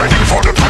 waiting for the